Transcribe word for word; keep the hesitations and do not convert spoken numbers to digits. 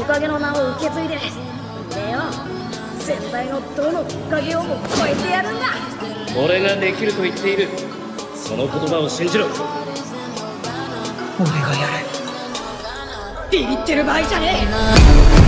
おかげの名を受け継いで、俺は全体のどのおかげをも超えてやるんだ。俺ができると言っている。その言葉を信じろ。俺がやる。ビビってる場合じゃねえ。